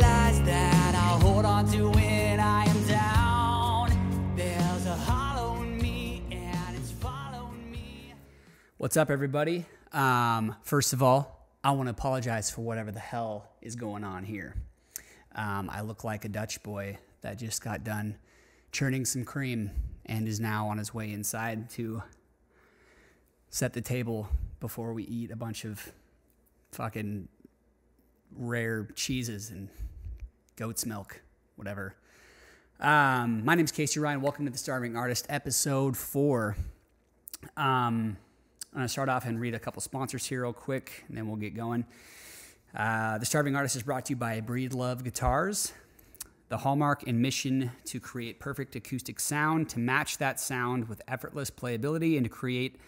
lies that I'll hold on to when I am down. There's a hollow in me and it's following me. What's up, everybody? First of all, I want to apologize for whatever the hell is going on here. I look like a Dutch boy that just got done churning some cream and is now on his way inside to set the table before we eat a bunch of fucking rare cheeses and goat's milk, whatever. My name's Casey Ryan. Welcome to The Starving Artist, episode 4. I'm going to start off and read a couple sponsors here real quick, and then we'll get going. The Starving Artist is brought to you by Breedlove Guitars, the hallmark and mission to create perfect acoustic sound, to match that sound with effortless playability, and to create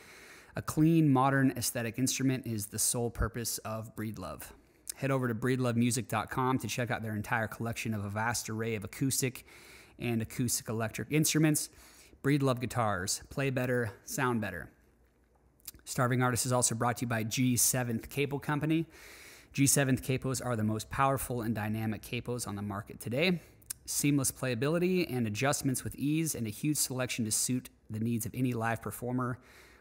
a clean, modern, aesthetic instrument is the sole purpose of Breedlove. Head over to breedlovemusic.com to check out their entire collection of a vast array of acoustic and acoustic electric instruments. Breedlove Guitars, play better, sound better. Starving Artist is also brought to you by G7th Capo Company. G7th capos are the most powerful and dynamic capos on the market today. Seamless playability and adjustments with ease, and a huge selection to suit the needs of any live performer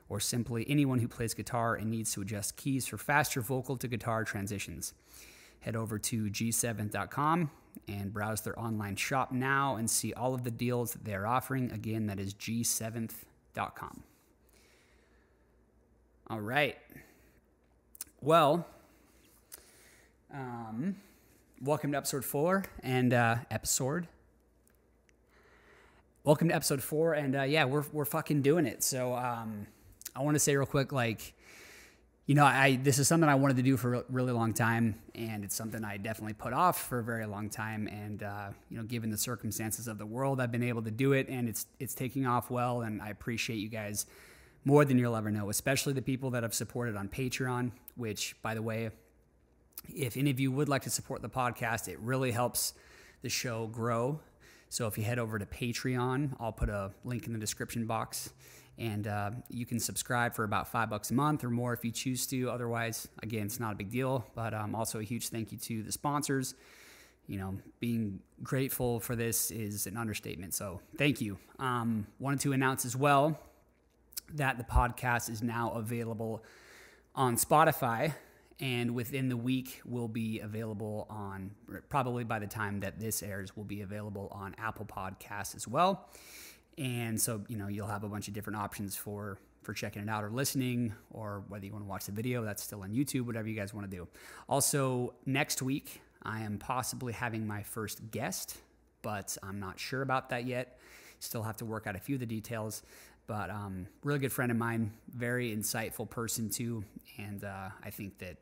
or simply anyone who plays guitar and needs to adjust keys for faster vocal to guitar transitions. Head over to G7th.com and browse their online shop now and see all of the deals that they're offering. Again, that is G7th.com. All right. Well, welcome to episode 4 and Welcome to episode 4 and yeah, we're fucking doing it. So I want to say real quick, like, you know, this is something I wanted to do for a really long time, and it's something I definitely put off for a very long time. And you know, given the circumstances of the world, I've been able to do it, and it's taking off well. And I appreciate you guys more than you'll ever know, especially the people that have supported on Patreon, which, by the way, if any of you would like to support the podcast, it really helps the show grow. So if you head over to Patreon, I'll put a link in the description box, and you can subscribe for about $5 a month or more if you choose to. Otherwise, again, it's not a big deal, but also a huge thank you to the sponsors. You know, being grateful for this is an understatement, so thank you. Wanted to announce as well that the podcast is now available on Spotify, and within the week will be available on, probably by the time that this airs, will be available on Apple Podcasts as well. And so, you know, you'll have a bunch of different options for checking it out or listening, or whether you want to watch the video, that's still on YouTube, whatever you guys want to do. Also, next week, I am possibly having my first guest, but I'm not sure about that yet. Still have to work out a few of the details. But really good friend of mine, very insightful person too, and I think that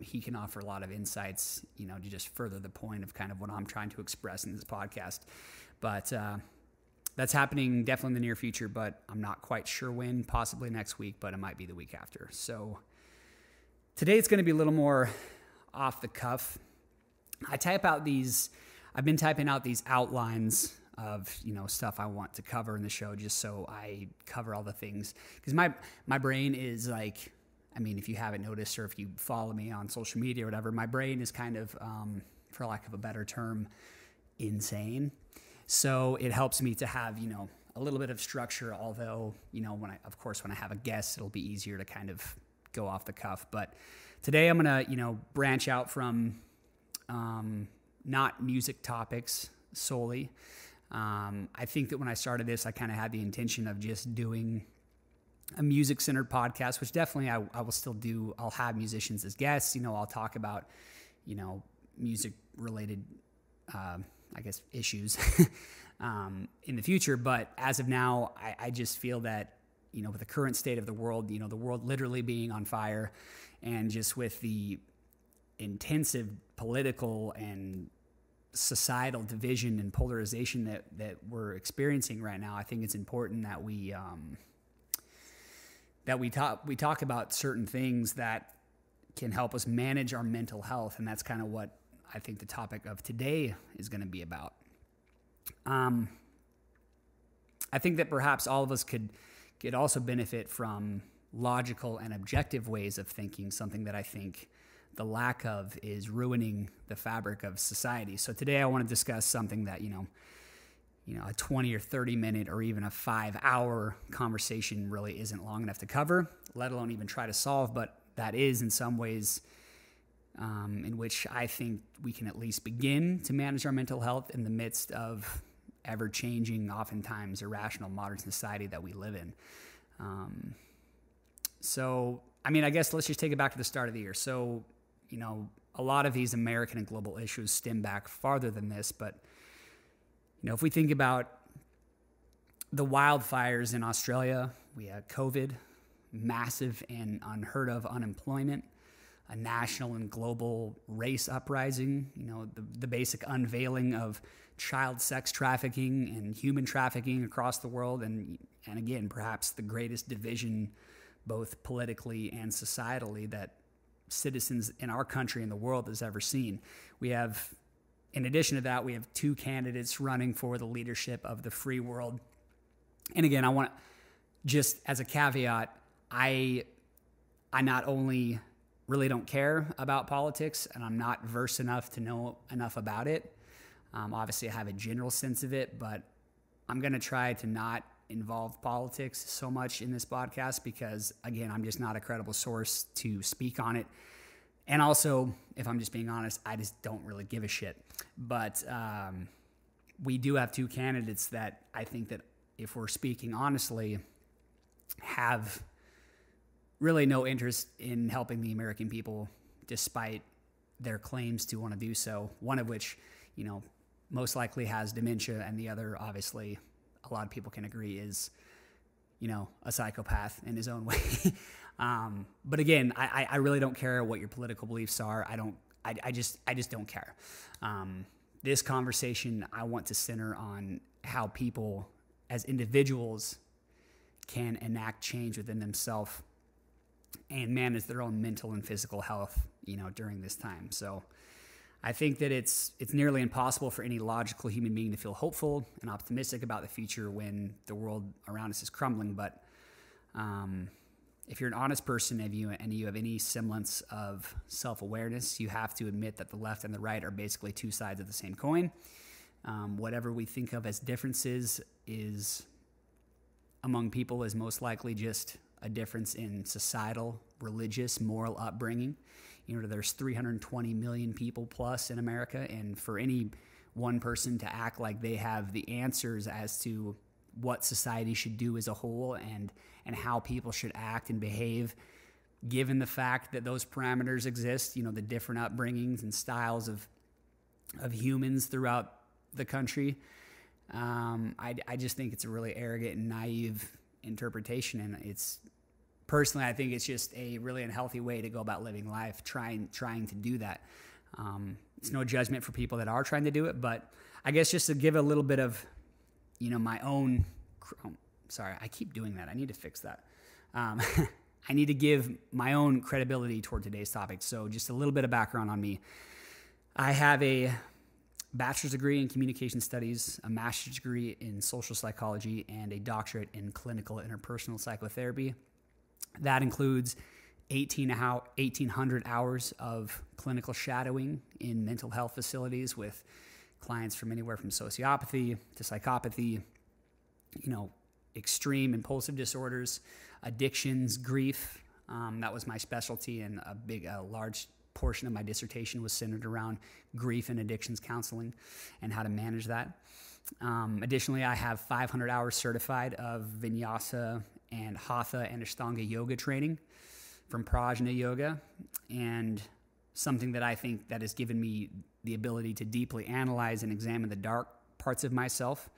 he can offer a lot of insights, you know, to just further the point of kind of what I'm trying to express in this podcast. But that's happening definitely in the near future, but I'm not quite sure when, possibly next week, but it might be the week after. So today it's going to be a little more off the cuff. I've been typing out these outlines of, you know, stuff I want to cover in the show, just so I cover all the things, because my brain is like, I mean, if you haven't noticed or if you follow me on social media or whatever, my brain is kind of, for lack of a better term, insane. So it helps me to have, you know, a little bit of structure, although, you know, when I have a guest, it'll be easier to kind of go off the cuff. But today I'm going to, you know, branch out from not music topics solely. I think that when I started this, I kind of had the intention of just doing a music-centered podcast, which definitely I will still do. I'll have musicians as guests. You know, I'll talk about, you know, music-related, I guess, issues in the future. But as of now, I just feel that, you know, with the current state of the world, you know, the world literally being on fire, and just with the intensive political and societal division and polarization that we're experiencing right now, I think it's important that we talk about certain things that can help us manage our mental health, and that's kind of what I think the topic of today is going to be about. I think that perhaps all of us could also benefit from logical and objective ways of thinking, something that I think the lack of is ruining the fabric of society. So today I want to discuss something that, a 20 or 30 minute or even a 5-hour conversation really isn't long enough to cover, let alone even try to solve. But that is in some ways in which I think we can at least begin to manage our mental health in the midst of ever-changing, oftentimes irrational modern society that we live in. I guess let's just take it back to the start of the year. So, a lot of these American and global issues stem back farther than this. But, if we think about the wildfires in Australia, we had COVID, massive and unheard of unemployment, a national and global race uprising, the basic unveiling of child sex trafficking and human trafficking across the world. And again, perhaps the greatest division both politically and societally that citizens in our country and the world has ever seen. We have, in addition to that, we have two candidates running for the leadership of the free world. And again, I want to, just as a caveat, I not only really don't care about politics, and I'm not versed enough to know enough about it. Obviously, I have a general sense of it, but I'm going to try to not involve politics so much in this podcast because, again, I'm just not a credible source to speak on it. And also, if I'm just being honest, I just don't really give a shit. But we do have two candidates that I think that, if we're speaking honestly, have really no interest in helping the American people despite their claims to want to do so. One of which, most likely has dementia, and the other, obviously, a lot of people can agree is, a psychopath in his own way. But again, I really don't care what your political beliefs are. I just don't care. This conversation, I want to center on how people as individuals can enact change within themselves and manage their own mental and physical health, during this time. So I think that it's nearly impossible for any logical human being to feel hopeful and optimistic about the future when the world around us is crumbling. But if you're an honest person and you have any semblance of self-awareness, you have to admit that the left and the right are basically two sides of the same coin. Whatever we think of as differences is among people is most likely just a difference in societal, religious, moral upbringing. There's 320 million people plus in America, and for any one person to act like they have the answers as to what society should do as a whole and how people should act and behave, given the fact that those parameters exist, the different upbringings and styles of humans throughout the country, I just think it's a really arrogant and naive interpretation, and it's personally, I think it's just a really unhealthy way to go about living life, trying to do that. It's no judgment for people that are trying to do it, but I guess just to give a little bit of, my own, sorry, I keep doing that. I need to fix that. I need to give my own credibility toward today's topic. So just a little bit of background on me. I have a bachelor's degree in communication studies, a master's degree in social psychology, and a doctorate in clinical interpersonal psychotherapy. That includes 1,800 hours of clinical shadowing in mental health facilities with clients from anywhere from sociopathy to psychopathy, extreme impulsive disorders, addictions, grief. That was my specialty, and a large portion of my dissertation was centered around grief and addictions counseling and how to manage that. Additionally, I have 500 hours certified of vinyasa and hatha and ashtanga yoga training from Prajna Yoga, and something that I think that has given me the ability to deeply analyze and examine the dark parts of myself.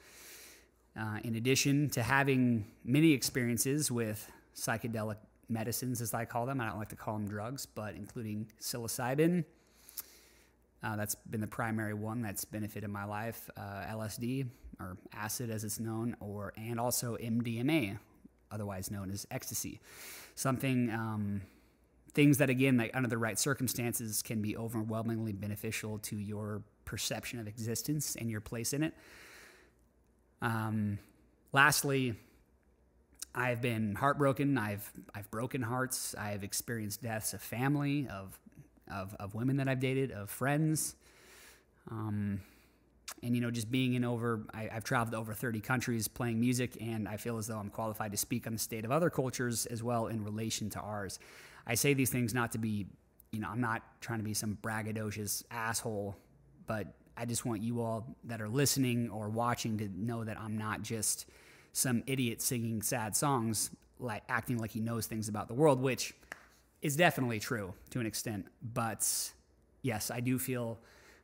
In addition to having many experiences with psychedelic medicines, as I call them, I don't like to call them drugs, but including psilocybin, that's been the primary one that's benefited my life, LSD, or acid as it's known, and also MDMA, otherwise known as ecstasy. Things that, again, like under the right circumstances can be overwhelmingly beneficial to your perception of existence and your place in it. Lastly, I've been heartbroken. I've broken hearts. I've experienced deaths of family, of of women that I've dated, of friends. And, you know, just being in I've traveled to over 30 countries playing music, and I feel as though I'm qualified to speak on the state of other cultures as well in relation to ours. I say these things not to be, you know, I'm not trying to be some braggadocious asshole, but I just want you all that are listening or watching to know that I'm not just some idiot singing sad songs, like acting like he knows things about the world, which is definitely true to an extent. But yes, I do feel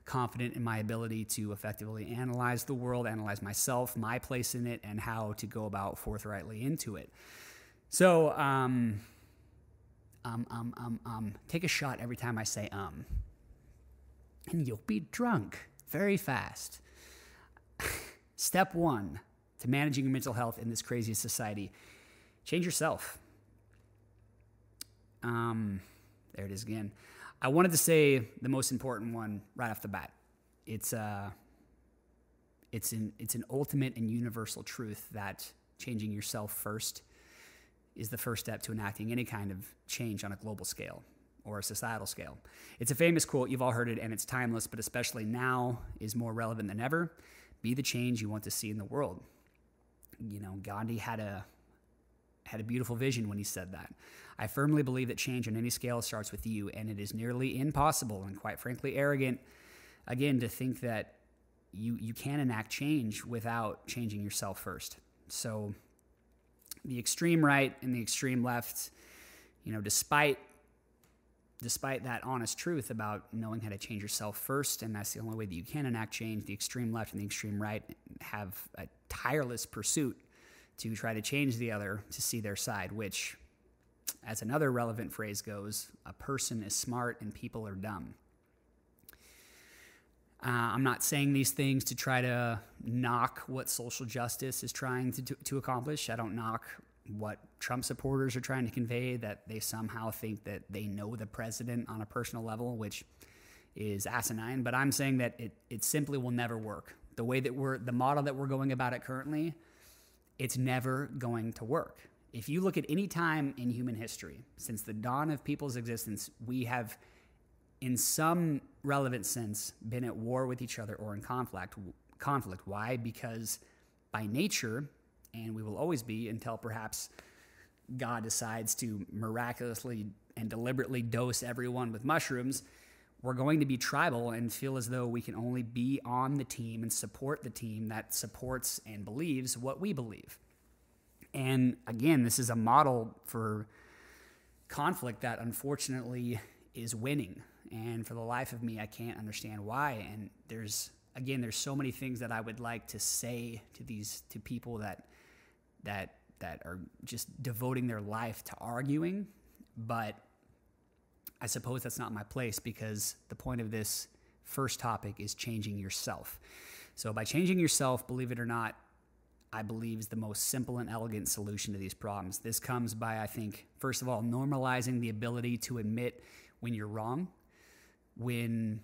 confident in my ability to effectively analyze the world, analyze myself, my place in it, and how to go about forthrightly into it. So, take a shot every time I say, and you'll be drunk very fast. Step one to managing your mental health in this crazy society: change yourself. There it is again. I wanted to say the most important one right off the bat. It's an ultimate and universal truth that changing yourself first is the first step to enacting any kind of change on a global scale or a societal scale. It's a famous quote. You've all heard it, and it's timeless, but especially now is more relevant than ever. Be the change you want to see in the world. You know, Gandhi had a beautiful vision when he said that. I firmly believe that change on any scale starts with you, and it is nearly impossible and quite frankly arrogant, again, to think that you can enact change without changing yourself first. So the extreme right and the extreme left, you know, despite that honest truth about knowing how to change yourself first, and that's the only way that you can enact change, the extreme left and the extreme right have a tireless pursuit to try to change the other to see their side, which, as another relevant phrase goes, a person is smart and people are dumb. I'm not saying these things to try to knock what social justice is trying to accomplish. I don't knock what Trump supporters are trying to convey, that they somehow think that they know the president on a personal level, which is asinine. But I'm saying that it simply will never work. The way that the model that we're going about it currently, it's never going to work. If you look at any time in human history, since the dawn of people's existence, we have, in some relevant sense, been at war with each other or in conflict. Why? Because by nature, and we will always be until perhaps God decides to miraculously and deliberately dose everyone with mushrooms, we're going to be tribal and feel as though we can only be on the team and support the team that supports and believes what we believe. And again, this is a model for conflict that unfortunately is winning. And for the life of me, I can't understand why. And there's so many things that I would like to say to people that are just devoting their life to arguing, but I suppose that's not my place, because the point of this first topic is changing yourself. So by changing yourself, believe it or not, I believe is the most simple and elegant solution to these problems. This comes by, I think, first of all, normalizing the ability to admit when you're wrong, when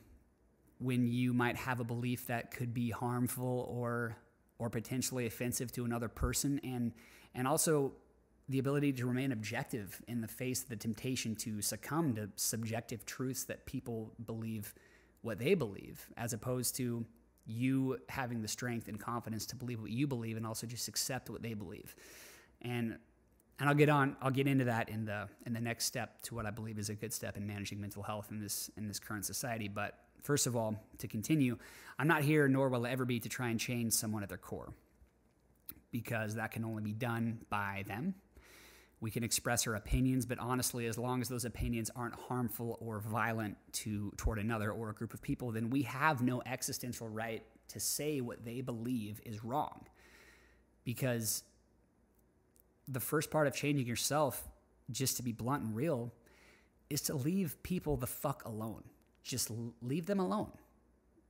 you might have a belief that could be harmful or potentially offensive to another person, and also the ability to remain objective in the face of the temptation to succumb to subjective truths that people believe what they believe, as opposed to you having the strength and confidence to believe what you believe and also just accept what they believe. And I'll get into that in the next step to what I believe is a good step in managing mental health in this current society. But first of all, to continue, I'm not here, nor will I ever be, to try and change someone at their core, because that can only be done by them. We can express our opinions, but honestly, as long as those opinions aren't harmful or violent toward another or a group of people, then we have no existential right to say what they believe is wrong. Because the first part of changing yourself, just to be blunt and real, is to leave people the fuck alone. Just leave them alone.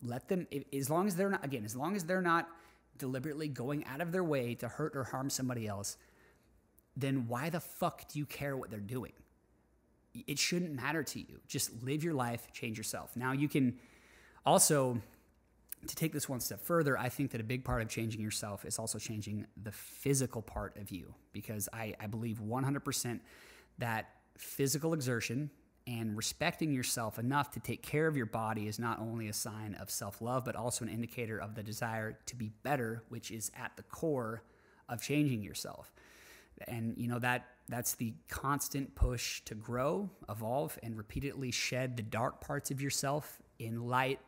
Let them, as long as they're not deliberately going out of their way to hurt or harm somebody else, then why the fuck do you care what they're doing? It shouldn't matter to you. Just live your life, change yourself. Now, you can also, to take this one step further, I think that a big part of changing yourself is also changing the physical part of you, because I believe 100% that physical exertion and respecting yourself enough to take care of your body is not only a sign of self-love, but also an indicator of the desire to be better, which is at the core of changing yourself. And you know, that's the constant push to grow, evolve, and repeatedly shed the dark parts of yourself in light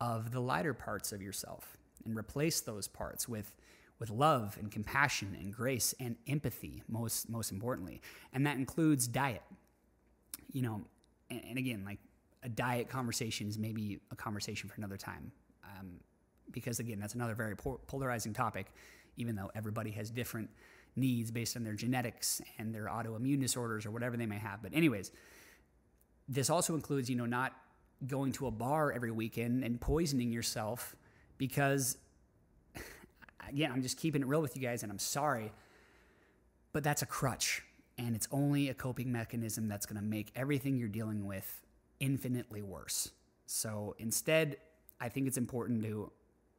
of the lighter parts of yourself, and replace those parts with love and compassion and grace and empathy, most importantly. And that includes diet. You know, and again, like, a diet conversation is maybe a conversation for another time, because again, that's another very polarizing topic, even though everybody has different needs based on their genetics and their autoimmune disorders or whatever they may have. But anyways, this also includes, you know, not going to a bar every weekend and poisoning yourself, because again, I'm just keeping it real with you guys, and I'm sorry, but that's a crutch, and it's only a coping mechanism that's going to make everything you're dealing with infinitely worse. So instead, I think it's important to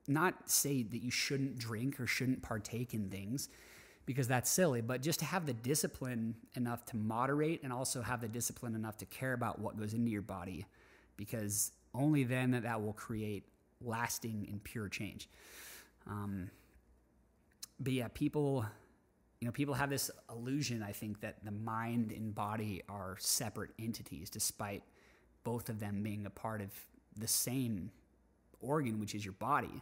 not say that you shouldn't drink or shouldn't partake in things, because that's silly, but just to have the discipline enough to moderate, and also have the discipline enough to care about what goes into your body, because only then that will create lasting and pure change. But yeah, people have this illusion, I think, that the mind and body are separate entities, despite both of them being a part of the same organ, which is your body.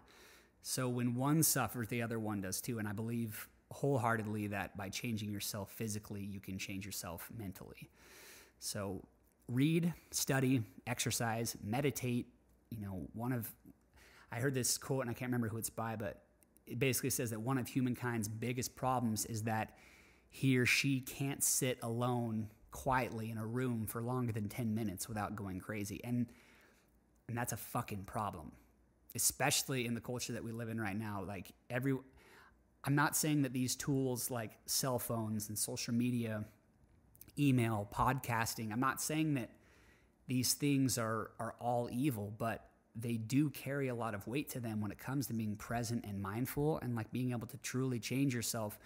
So when one suffers, the other one does too. And I believe wholeheartedly that by changing yourself physically, you can change yourself mentally. So read, study, exercise, meditate. You know, I heard this quote, and I can't remember who it's by, but it basically says that one of humankind's biggest problems is that he or she can't sit alone quietly in a room for longer than 10 minutes without going crazy. And that's a fucking problem, especially in the culture that we live in right now. Like, I'm not saying that these tools like cell phones and social media, email, podcasting, I'm not saying that these things are all evil, but they do carry a lot of weight to them when it comes to being present and mindful, and like being able to truly change yourself,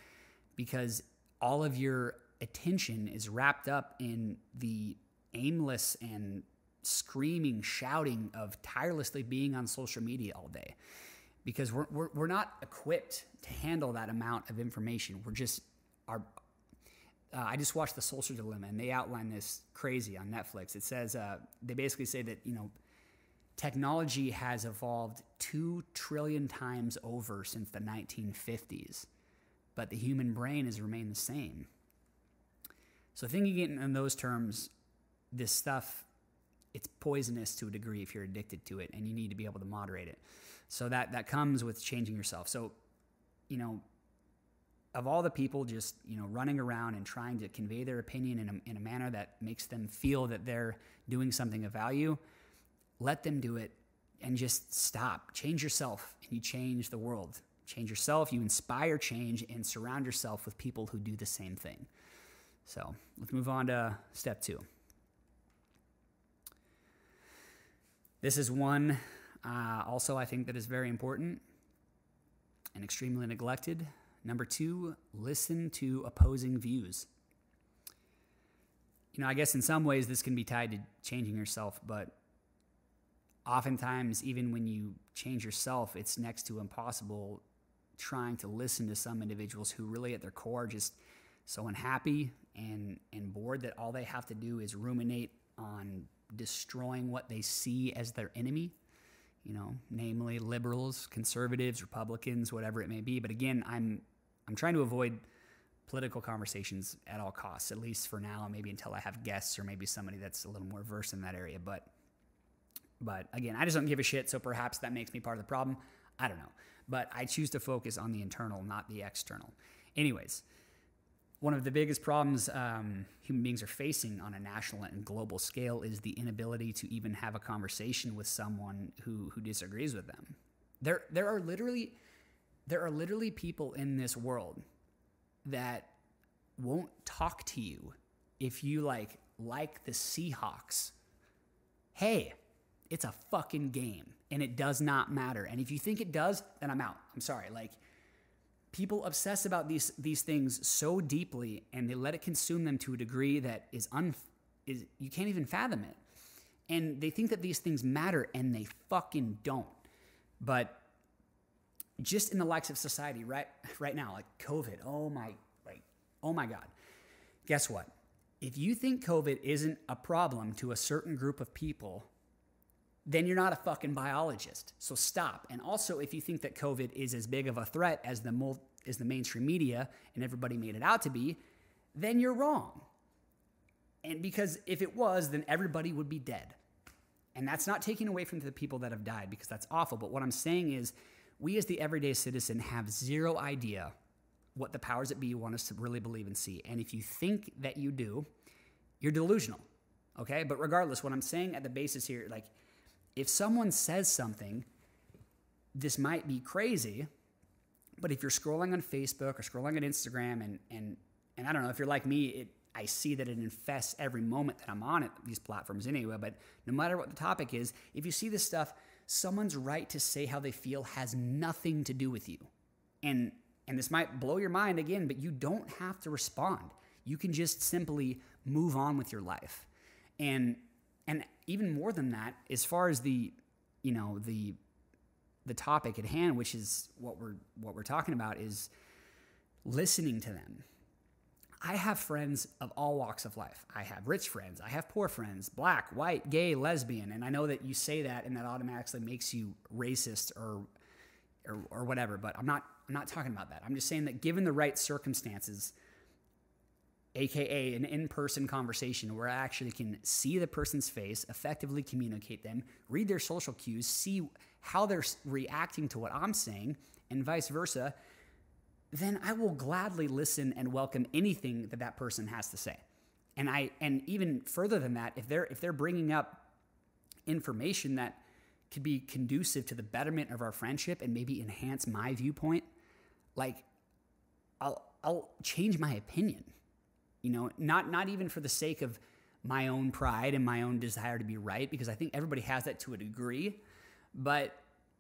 because all of your attention is wrapped up in the aimless and screaming, shouting of tirelessly being on social media all day, because we're not equipped to handle that amount of information. We're just I just watched The Social Dilemma, and they outline this crazy on Netflix. It says, they basically say that, you know, technology has evolved 2 trillion times over since the 1950s, but the human brain has remained the same. So thinking in those terms, this stuff, it's poisonous to a degree if you're addicted to it, and you need to be able to moderate it. So that comes with changing yourself. So, you know, of all the people just, you know, running around and trying to convey their opinion in a manner that makes them feel that they're doing something of value, let them do it, and just stop. Change yourself, and you change the world. Change yourself, you inspire change, and surround yourself with people who do the same thing. So let's move on to step two. This is one also I think that is very important and extremely neglected. Number two, listen to opposing views. You know, I guess in some ways this can be tied to changing yourself, but oftentimes, even when you change yourself, it's next to impossible trying to listen to some individuals who really at their core are just so unhappy and bored that all they have to do is ruminate on destroying what they see as their enemy, you know, namely liberals, conservatives, Republicans, whatever it may be. But again, I'm trying to avoid political conversations at all costs, at least for now, maybe until I have guests or maybe somebody that's a little more versed in that area. But again, I just don't give a shit, so perhaps that makes me part of the problem. I don't know. But I choose to focus on the internal, not the external. Anyways, one of the biggest problems human beings are facing on a national and global scale is the inability to even have a conversation with someone who disagrees with them. There are literally people in this world that won't talk to you if you like the Seahawks. Hey, it's a fucking game, and it does not matter. And if you think it does, then I'm out. I'm sorry. Like, people obsess about these things so deeply, and they let it consume them to a degree that is is you can't even fathom it. And they think that these things matter, and they fucking don't. But just in the likes of society right now, like COVID, oh my God. Guess what? If you think COVID isn't a problem to a certain group of people, then you're not a fucking biologist. So stop. And also, if you think that COVID is as big of a threat as the mainstream media and everybody made it out to be, then you're wrong. And because if it was, then everybody would be dead. And that's not taking away from the people that have died, because that's awful. But what I'm saying is, we as the everyday citizen have zero idea what the powers that be want us to really believe and see. And if you think that you do, you're delusional, okay? But regardless, what I'm saying at the basis here, like, if someone says something, this might be crazy, but if you're scrolling on Facebook or scrolling on Instagram, and I don't know, if you're like me, I see that it infests every moment that I'm on it, these platforms anyway, but no matter what the topic is, if you see this stuff, someone's right to say how they feel has nothing to do with you. And this might blow your mind again, but you don't have to respond. You can just simply move on with your life. And even more than that, as far as the topic at hand, which is what we're talking about, is listening to them. I have friends of all walks of life. I have rich friends. I have poor friends, black, white, gay, lesbian. And I know that you say that and that automatically makes you racist or whatever, but I'm not talking about that. I'm just saying that given the right circumstances, AKA an in-person conversation where I actually can see the person's face, effectively communicate them, read their social cues, see how they're reacting to what I'm saying, and vice versa, then I will gladly listen and welcome anything that that person has to say. And even further than that, if they're bringing up information that could be conducive to the betterment of our friendship and maybe enhance my viewpoint, like I'll change my opinion. You know, not even for the sake of my own pride and my own desire to be right, because I think everybody has that to a degree, but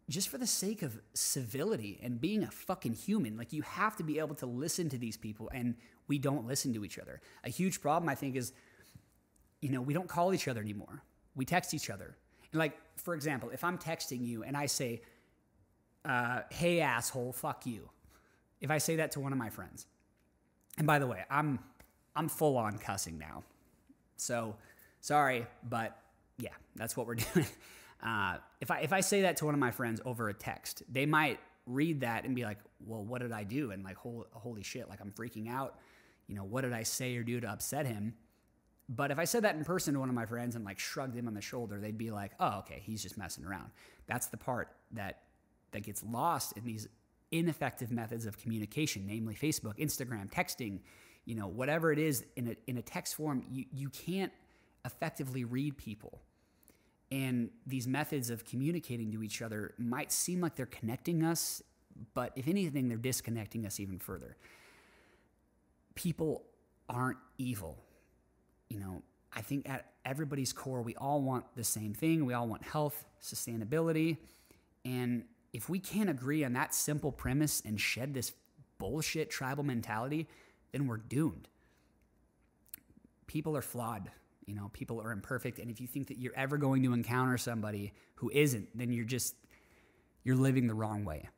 just for the sake of civility and being a fucking human. Like, you have to be able to listen to these people, and we don't listen to each other. A huge problem, I think, is, you know, we don't call each other anymore. We text each other. And, like, for example, if I'm texting you and I say, hey, asshole, fuck you. If I say that to one of my friends, and by the way, I'm full on cussing now. So sorry, but yeah, that's what we're doing. If I say that to one of my friends over a text, they might read that and be like, well, what did I do? And like, holy shit, like, I'm freaking out. You know, what did I say or do to upset him? But if I said that in person to one of my friends and like shrugged him on the shoulder, they'd be like, oh, okay, he's just messing around. That's the part that gets lost in these ineffective methods of communication, namely Facebook, Instagram, texting, you know, whatever it is in a text form. You can't effectively read people. And these methods of communicating to each other might seem like they're connecting us, but if anything, they're disconnecting us even further. People aren't evil. You know, I think at everybody's core, we all want the same thing. We all want health, sustainability. And if we can't agree on that simple premise and shed this bullshit tribal mentality, then we're doomed. People are flawed. You know, people are imperfect. And if you think that you're ever going to encounter somebody who isn't, then you're living the wrong way.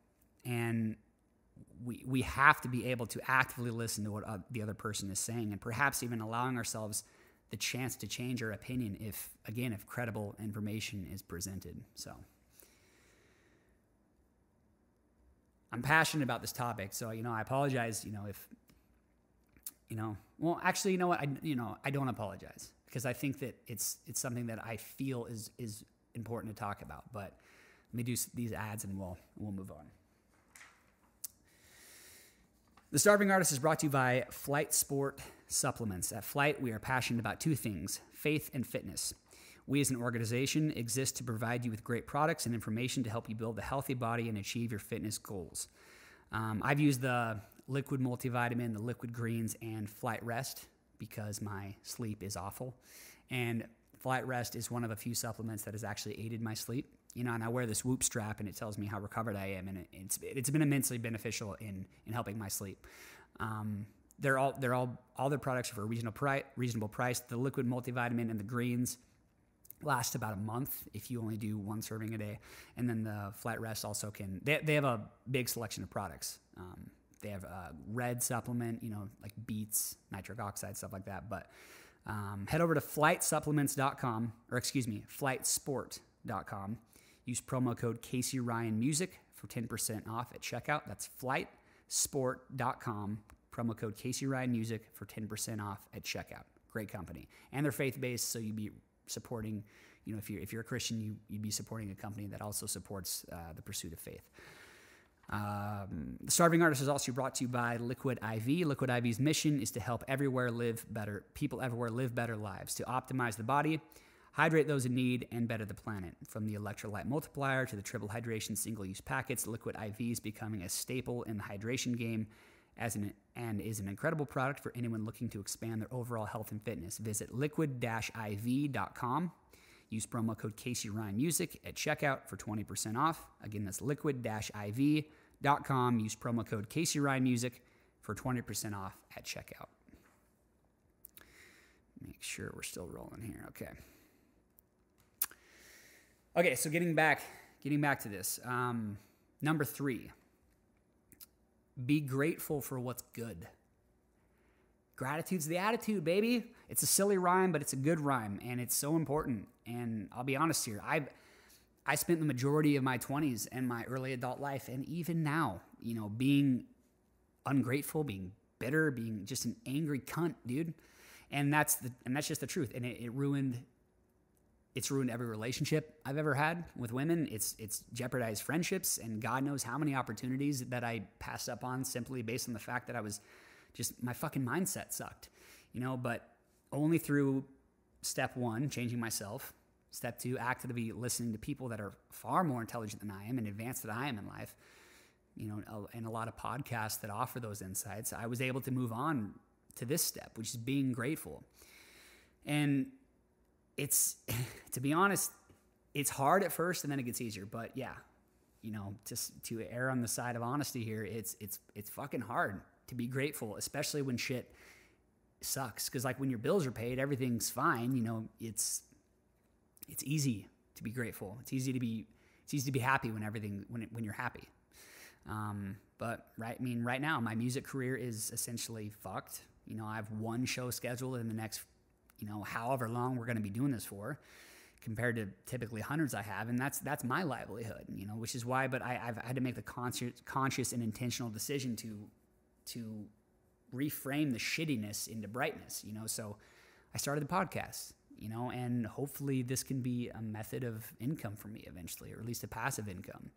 And we have to be able to actively listen to what the other person is saying, and perhaps even allowing ourselves the chance to change our opinion if credible information is presented. So I'm passionate about this topic. So, you know, I apologize, you know, if, you know, well, actually, you know what? I don't apologize, because I think that it's something that I feel is important to talk about. But let me do these ads and we'll move on. The Starving Artist is brought to you by Flight Sport Supplements. At Flight, we are passionate about two things: faith and fitness. We as an organization exist to provide you with great products and information to help you build a healthy body and achieve your fitness goals. I've used the liquid multivitamin, the liquid greens, and Flight Rest, because my sleep is awful. And Flight Rest is one of a few supplements that has actually aided my sleep. You know, and I wear this Whoop strap and it tells me how recovered I am. And it's been immensely beneficial in helping my sleep. All their products are for a reasonable price. The liquid multivitamin and the greens last about a month if you only do one serving a day. And then the flat rest also can, they have a big selection of products. They have a red supplement, you know, like beets, nitric oxide, stuff like that. But head over to flightsupplements.com, or excuse me, flightsport.com. Use promo code Casey Ryan Music for 10% off at checkout. That's flightsport.com. Promo code Casey Ryan Music for 10% off at checkout. Great company, and they're faith-based, so you'd be supporting. You know, if you're a Christian, you'd be supporting a company that also supports the pursuit of faith. The Starving Artist is also brought to you by Liquid IV. Liquid IV's mission is to help people everywhere live better lives, to optimize the body, hydrate those in need, and better the planet. From the electrolyte multiplier to the triple hydration single-use packets, Liquid IV is becoming a staple in the hydration game, and is an incredible product for anyone looking to expand their overall health and fitness. Visit liquid-iv.com. Use promo code Casey Ryan Music at checkout for 20% off. Again, that's liquid-iv.com. Use promo code Casey Ryan Music for 20% off at checkout. Make sure we're still rolling here. Okay. So getting back to this. Number three. Be grateful for what's good. Gratitude's the attitude, baby. It's a silly rhyme, but it's a good rhyme, and it's so important. And I'll be honest here, I spent the majority of my 20s and my early adult life, and even now, you know, being ungrateful, being bitter, being just an angry cunt, dude. And that's just the truth. And it's ruined every relationship I've ever had with women. It's jeopardized friendships, and God knows how many opportunities that I passed up on simply based on the fact that I was just, my fucking mindset sucked, you know. But only through step one, changing myself, step two, actively listening to people that are far more intelligent than I am and advanced than I am in life, you know, and a lot of podcasts that offer those insights, I was able to move on to this step, which is being grateful. And it's, to be honest, it's hard at first, and then it gets easier. But yeah, you know, just to err on the side of honesty here, it's fucking hard to be grateful, especially when shit sucks. Cause like when your bills are paid, everything's fine. You know, it's easy to be grateful. It's easy to be happy when you're happy. But right, I mean, right now my music career is essentially fucked. You know, I have one show scheduled in the next, you know, however long we're going to be doing this for, compared to typically hundreds I have. And that's my livelihood, you know, which is why, but I've had to make the conscious and intentional decision to reframe the shittiness into brightness, you know? So I started the podcast, you know, and hopefully this can be a method of income for me eventually, or at least a passive income.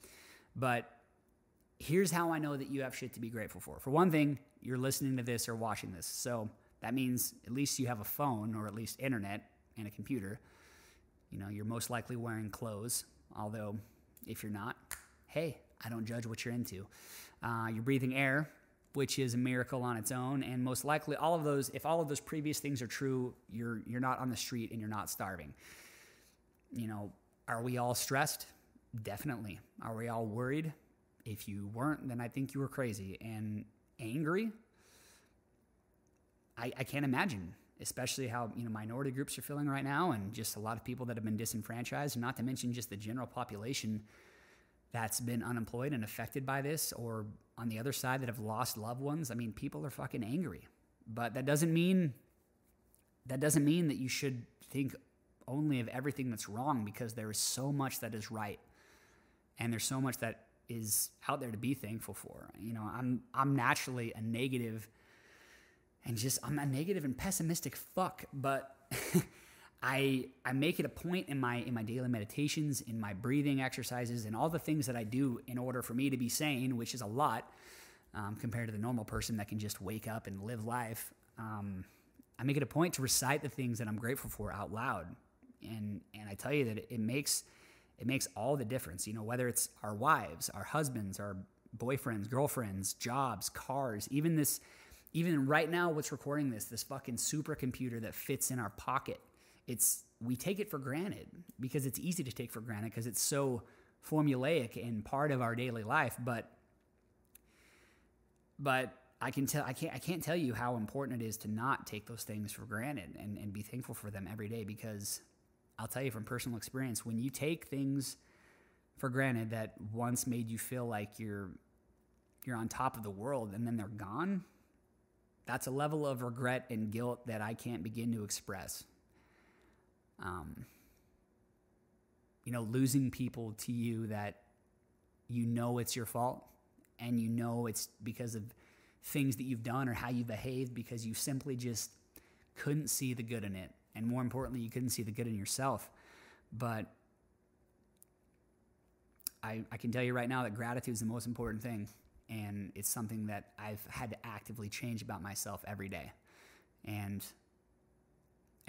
But here's how I know that you have shit to be grateful for. For one thing, you're listening to this or watching this. So that means at least you have a phone, or at least internet and a computer. You know, you're most likely wearing clothes. Although if you're not, hey, I don't judge what you're into. You're breathing air, which is a miracle on its own. And most likely all of those, if all of those previous things are true, you're not on the street and you're not starving. You know, are we all stressed? Definitely. Are we all worried? If you weren't, then I think you were crazy. And angry? I can't imagine, especially how, you know, minority groups are feeling right now, and just a lot of people that have been disenfranchised, not to mention just the general population that's been unemployed and affected by this, or on the other side that have lost loved ones. I mean, people are fucking angry. But that doesn't mean that you should think only of everything that's wrong, because there is so much that is right, and there's so much that is out there to be thankful for. You know, I'm naturally a negative, and just, I'm a negative and pessimistic fuck, but I make it a point in my daily meditations, in my breathing exercises, and all the things that I do in order for me to be sane, which is a lot compared to the normal person that can just wake up and live life. I make it a point to recite the things that I'm grateful for out loud, and I tell you that it makes all the difference. You know, whether it's our wives, our husbands, our boyfriends, girlfriends, jobs, cars, even this. Even right now, what's recording this fucking supercomputer that fits in our pocket, we take it for granted, because it's easy to take for granted, because it's so formulaic and part of our daily life. But I can't tell you how important it is to not take those things for granted and be thankful for them every day, because I'll tell you from personal experience, when you take things for granted that once made you feel like you're on top of the world and then they're gone, that's a level of regret and guilt that I can't begin to express. You know, losing people to you that you know it's your fault and you know it's because of things that you've done or how you behaved, because you simply just couldn't see the good in it. And more importantly, you couldn't see the good in yourself. But I can tell you right now that gratitude is the most important thing. And it's something that I've had to actively change about myself every day. And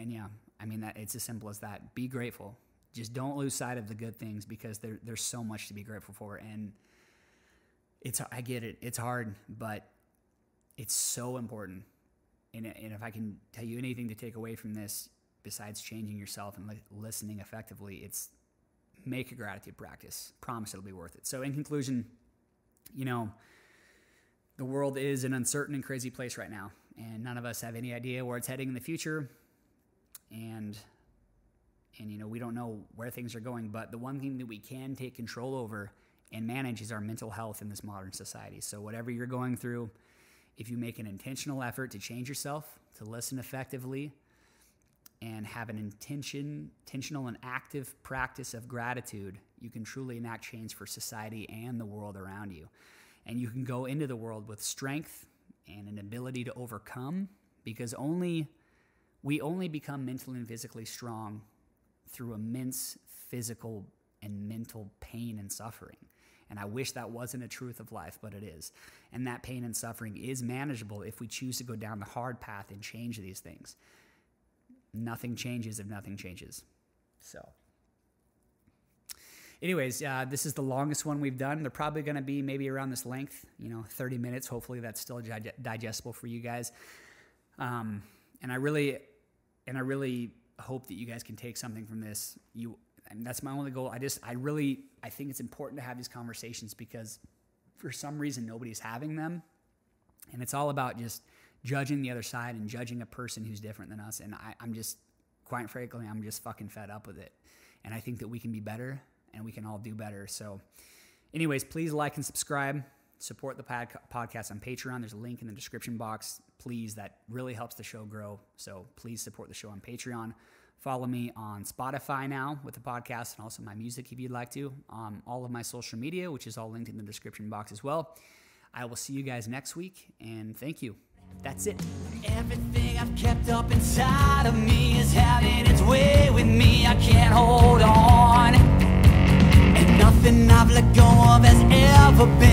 yeah, I mean, that it's as simple as that. Be grateful. Just don't lose sight of the good things, because there's so much to be grateful for. And I get it. It's hard, but it's so important. And if I can tell you anything to take away from this, besides changing yourself and listening effectively, it's make a gratitude practice. Promise it'll be worth it. So in conclusion, you know, the world is an uncertain and crazy place right now, and none of us have any idea where it's heading in the future. And you know, we don't know where things are going, but the one thing that we can take control over and manage is our mental health in this modern society. So whatever you're going through, if you make an intentional effort to change yourself, to listen effectively, and have an intentional and active practice of gratitude, you can truly enact change for society and the world around you. And you can go into the world with strength and an ability to overcome, because we only become mentally and physically strong through immense physical and mental pain and suffering. And I wish that wasn't a truth of life, but it is. And that pain and suffering is manageable if we choose to go down the hard path and change these things. Nothing changes if nothing changes. So anyways, this is the longest one we've done. They're probably going to be maybe around this length, you know, 30 minutes. Hopefully that's still digestible for you guys. And I really hope that you guys can take something from this. And that's my only goal. I think it's important to have these conversations, because for some reason nobody's having them. And it's all about just judging the other side and judging a person who's different than us. And I'm just, quite frankly, I'm just fucking fed up with it. And I think that we can be better and we can all do better. So anyways, please like and subscribe. Support the podcast on Patreon. There's a link in the description box. Please, that really helps the show grow. So please support the show on Patreon. Follow me on Spotify now with the podcast, and also my music if you'd like to. All of my social media, which is all linked in the description box as well. I will see you guys next week, and thank you. That's it. Everything I've kept up inside of me is having its way with me. I can't hold on. And nothing I've let go of has ever been.